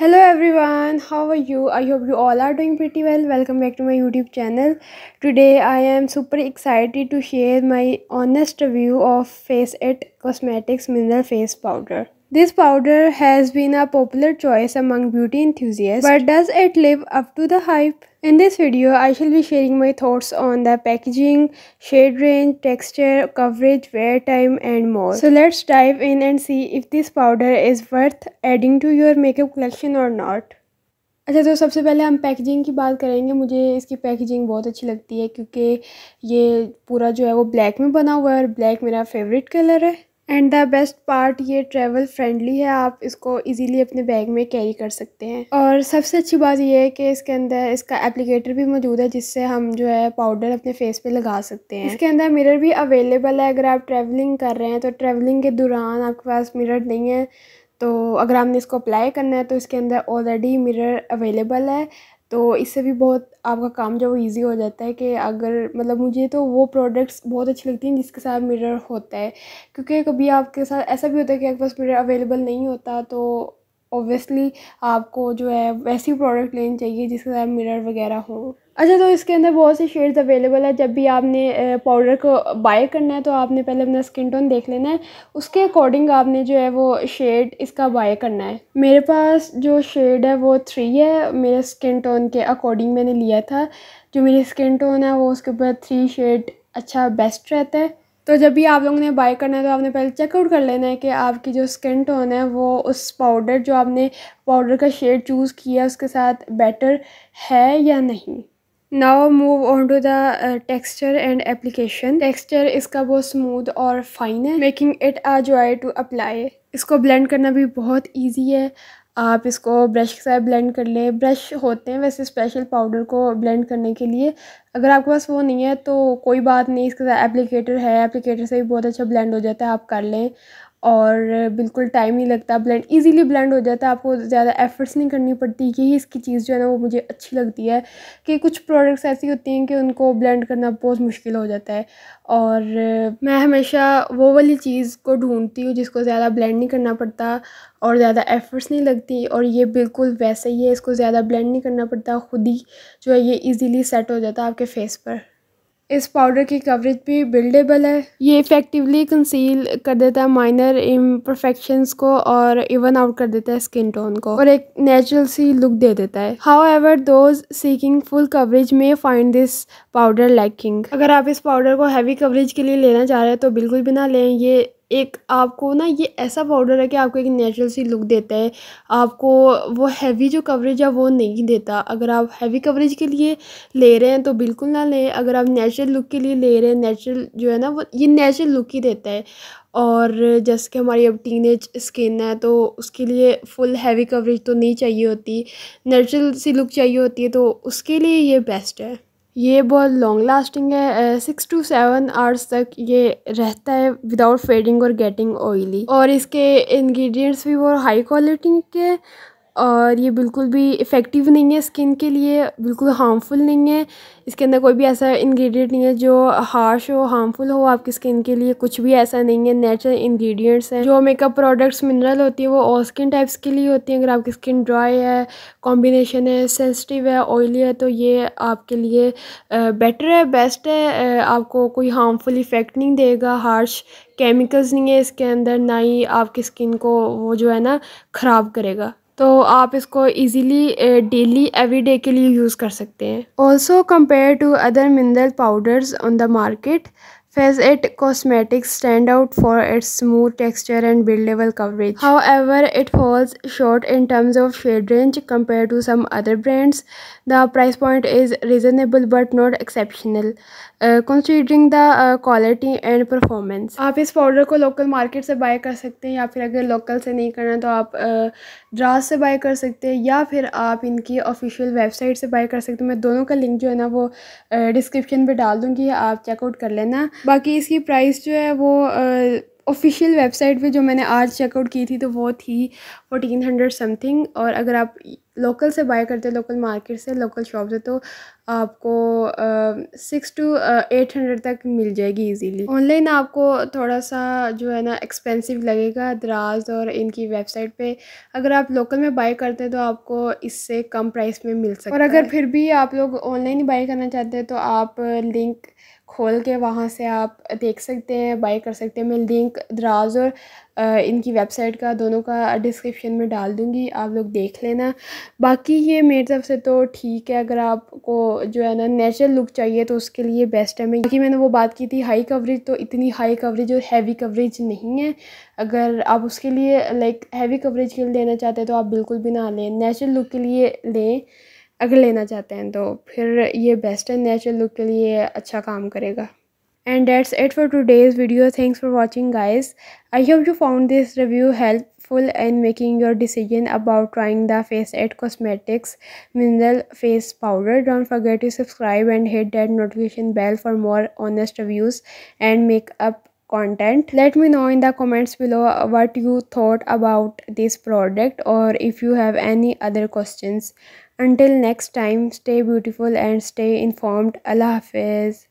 Hello everyone, how are you? I hope you all are doing pretty well. Welcome back to my YouTube channel. Today I am super excited to share my honest review of Face It cosmetics mineral face powder. This powder has been a popular choice among beauty enthusiasts, but does it live up to the hype? In this video, I shall be sharing my thoughts on the packaging, shade range, texture, coverage, wear time and more. So let's dive in and see if this powder is worth adding to your makeup collection or not. अच्छा, तो सबसे पहले हम packaging की बात करेंगे। मुझे इसकी पैकेजिंग बहुत अच्छी लगती है क्योंकि ये पूरा जो है वो ब्लैक में बना हुआ है और ब्लैक मेरा फेवरेट कलर है। एंड द बेस्ट पार्ट, ये ट्रैवल फ्रेंडली है, आप इसको इजीली अपने बैग में कैरी कर सकते हैं। और सबसे अच्छी बात ये है कि इसके अंदर इसका एप्लीकेटर भी मौजूद है जिससे हम जो है पाउडर अपने फेस पे लगा सकते हैं। इसके अंदर मिरर भी अवेलेबल है। अगर आप ट्रैवलिंग कर रहे हैं तो ट्रैवलिंग के दौरान आपके पास मिरर नहीं है तो अगर आपने इसको अप्लाई करना है तो इसके अंदर ऑलरेडी मिरर अवेलेबल है, तो इससे भी बहुत आपका काम जो वो ईजी हो जाता है। कि अगर मतलब मुझे तो वो प्रोडक्ट्स बहुत अच्छी लगती हैं जिसके साथ मिरर होता है, क्योंकि कभी आपके साथ ऐसा भी होता है कि आपके पास मिरर अवेलेबल नहीं होता तो ऑब्वियसली आपको जो है वैसी प्रोडक्ट लेनी चाहिए जिसके साथ मिरर वगैरह हो। अच्छा, तो इसके अंदर बहुत से शेड्स अवेलेबल है। जब भी आपने पाउडर को बाय करना है तो आपने पहले अपना स्किन टोन देख लेना है, उसके अकॉर्डिंग आपने जो है वो शेड इसका बाय करना है। मेरे पास जो शेड है वो 3 है। मेरे स्किन टोन के अकॉर्डिंग मैंने लिया था, जो मेरी स्किन टोन है वो उसके ऊपर 3 शेड अच्छा बेस्ट रहता है। तो जब भी आप लोगों ने बाय करना है तो आपने पहले चेकआउट कर लेना है कि आपकी जो स्किन टोन है वो उस पाउडर जो आपने पाउडर का शेड चूज़ किया उसके साथ बेटर है या नहीं। Now move on to the texture and application. Texture इसका बहुत स्मूथ और फाइन है, making it a joy to apply. इसको ब्लेंड करना भी बहुत ईजी है। आप इसको ब्रश के साथ ब्लेंड कर लें। ब्रश होते हैं वैसे स्पेशल पाउडर को ब्लेंड करने के लिए, अगर आपके पास वो नहीं है तो कोई बात नहीं, इसके साथ एप्लीकेटर है, एप्लीकेटर से भी बहुत अच्छा ब्लेंड हो जाता है, आप कर लें। और बिल्कुल टाइम नहीं लगता, ब्लेंड इजीली ब्लेंड हो जाता है, आपको ज़्यादा एफर्ट्स नहीं करनी पड़ती। यही इसकी चीज़ जो है ना वो मुझे अच्छी लगती है कि कुछ प्रोडक्ट्स ऐसी होती हैं कि उनको ब्लेंड करना बहुत मुश्किल हो जाता है और मैं हमेशा वो वाली चीज़ को ढूंढती हूँ जिसको ज़्यादा ब्लेंड नहीं करना पड़ता और ज़्यादा एफर्ट्स नहीं लगती, और ये बिल्कुल वैसे ही है। इसको ज़्यादा ब्लेंड नहीं करना पड़ता, खुद ही जो है ये ईज़िली सेट हो जाता है आपके फेस पर। इस पाउडर की कवरेज भी बिल्डेबल है। ये इफ़ेक्टिवली कंसील कर देता है माइनर इम्परफेक्शंस को और इवन आउट कर देता है स्किन टोन को और एक नेचुरल सी लुक दे देता है। However those seeking full coverage may find this powder lacking. अगर आप इस पाउडर को हैवी कवरेज के लिए लेना चाह रहे हैं तो बिल्कुल भी ना लें। ये एक आपको ना ये ऐसा पाउडर है कि आपको एक नेचुरल सी लुक देता है, आपको वो हैवी जो कवरेज है वो नहीं देता। अगर आप हैवी कवरेज के लिए ले रहे हैं तो बिल्कुल ना लें। अगर आप नेचुरल लुक के लिए ले रहे हैं, नेचुरल जो है ना वो ये नेचुरल लुक ही देता है। और जैसे कि हमारी अब टीनेज स्किन है तो उसके लिए फुल हैवी कवरेज तो नहीं चाहिए होती, नेचुरल सी लुक चाहिए होती है, तो उसके लिए ये बेस्ट है। ये बहुत लॉन्ग लास्टिंग है, 6 to 7 आवर्स तक ये रहता है विदाउट फेडिंग और गेटिंग ऑयली। और इसके इंग्रेडिएंट्स भी बहुत हाई क्वालिटी के और ये बिल्कुल भी इफ़ेक्टिव नहीं है स्किन के लिए, बिल्कुल हार्मफुल नहीं है। इसके अंदर कोई भी ऐसा इंग्रेडिएंट नहीं है जो हार्श हो, हार्मफुल हो आपकी स्किन के लिए, कुछ भी ऐसा नहीं है। नेचुरल इंग्रेडिएंट्स हैं। जो मेकअप प्रोडक्ट्स मिनरल होती है वो ऑल स्किन टाइप्स के लिए होती है। अगर आपकी स्किन ड्राई है, कॉम्बिनेशन है, सेंसिटिव है, ऑयली है तो ये आपके लिए बेटर है, बेस्ट है। आपको कोई हार्मफुल इफ़ेक्ट नहीं देगा, हार्श केमिकल्स नहीं है इसके अंदर, ना ही आपकी स्किन को वो जो है ना ख़राब करेगा। तो आप इसको इजीली डेली एवरीडे के लिए यूज़ कर सकते हैं। Also compare to other mineral powders on the market, Face It cosmetics stand out for its smooth texture and buildable coverage. However it falls short in terms of shade range compare to some other brands. The price point is reasonable but not exceptional considering the quality and performance. आप इस powder को local market से bye कर सकते हैं, या फिर अगर लोकल से नहीं करना तो आप द्रास से बाय कर सकते हैं, या फिर आप इनकी ऑफिशियल वेबसाइट से बाय कर सकते हैं। मैं दोनों का लिंक जो है ना वो डिस्क्रिप्शन पर डाल दूँगी, आप चेकआउट कर लेना। बाकी इसकी प्राइस जो है वो ऑफिशियल वेबसाइट पे जो मैंने आज चेकआउट की थी तो वो थी 1400 समथिंग, और अगर आप लोकल से बाय करते हैं, लोकल मार्केट से, लोकल शॉप से, तो आपको 600 to 800 तक मिल जाएगी इजीली। ऑनलाइन आपको थोड़ा सा जो है ना एक्सपेंसिव लगेगा दराज और इनकी वेबसाइट पे। अगर आप लोकल में बाय करते हैं तो आपको इससे कम प्राइस में मिल सकता है। और अगर फिर भी आप लोग ऑनलाइन ही बाय करना चाहते हैं तो आप लिंक खोल के वहाँ से आप देख सकते हैं, बाय कर सकते हैं। मैं लिंक दराज और इनकी वेबसाइट का दोनों का डिस्क्रिप्शन में डाल दूँगी, आप लोग देख लेना। बाकी ये मेरी तरफ से तो ठीक है, अगर आपको जो है ना नेचुरल लुक चाहिए तो उसके लिए बेस्ट है। मैं क्योंकि मैंने वो बात की थी हाई कवरेज, तो इतनी हाई कवरेज और हैवी कवरेज नहीं है। अगर आप उसके लिए लाइक हैवी कवरेज के लिए लेना चाहते हैं तो आप बिल्कुल भी ना लें, नेचुरल लुक के लिए लें। अगर लेना चाहते हैं तो फिर ये बेस्ट है, नेचुरल लुक के लिए अच्छा काम करेगा। And that's it for today's video. Thanks for watching, guys. I hope you found this review helpful in making your decision about trying the Face It Cosmetics mineral face powder. Don't forget to subscribe and hit that notification bell for more honest reviews and makeup content. Let me know in the comments below what you thought about this product or if you have any other questions. Until next time, stay beautiful and stay informed. Allah Hafiz.